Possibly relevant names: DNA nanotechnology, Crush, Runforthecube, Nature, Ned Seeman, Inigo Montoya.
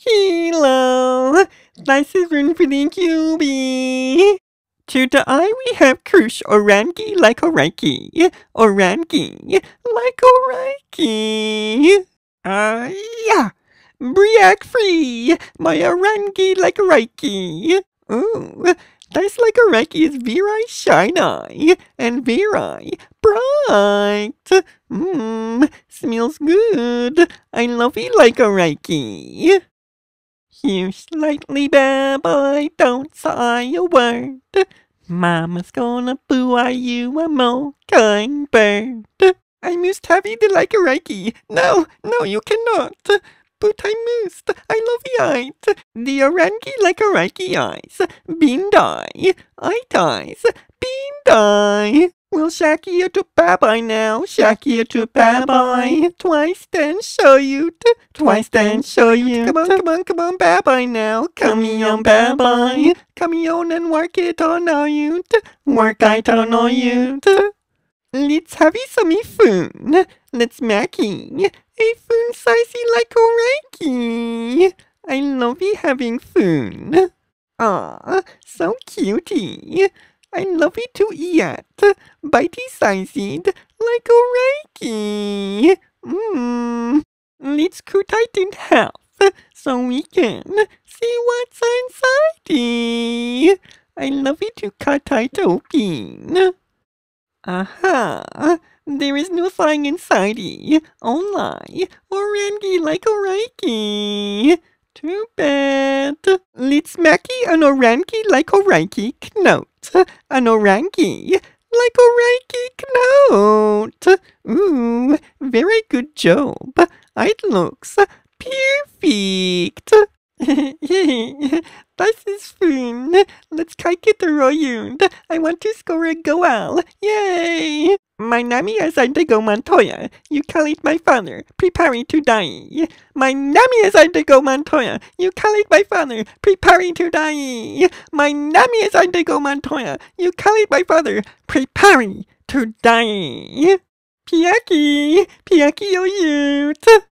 Hello! This is Runforthecube! Today we have Crush Orangi like Orangi. Yeah! Break free! My Orangi like Orangi! Ooh, this like Orangi is very shiny and very bright! Mmm, smells good! I love it like Orangi! You slightly baby, don't say a word. Mama's gonna boo-eye you a mockingbird. I must have it like a Reiki. No, no, you cannot. But I must. I love it. The Orangi like a Reiki eyes. Bindai. I ties. Bindai. Well, shaki you to bye-bye now, shaki you to bye-bye. Twice then show you, twice then show you. Come on, come on, come on, bye-bye now. Come on, bye-bye. Come on and work it on all you, work it on all you. Let's have some fun. Let's make a fun sizey like Orangi. I love you having fun. Aw, so cutie. I love it to eat, bite-sized, like Orangi. Mmm, let's cut it in half, so we can see what's inside. I love it to cut it open. Aha, there is nothing inside. Only Orangi like Orangi. Too bad. Let's make an Orangi like Orangi knote. An Orangi like Orangi knote. Ooh, very good job. It looks perfect. This is fun. Let's take it around. I want to score a goal. Yay! My name is Inigo Montoya. You call it my father. Preparing to die. My name is Inigo Montoya. You call it my father. Preparing to die. My name is Inigo Montoya. You call it my father. Preparing to die. Piaki, piaki, oh, youth.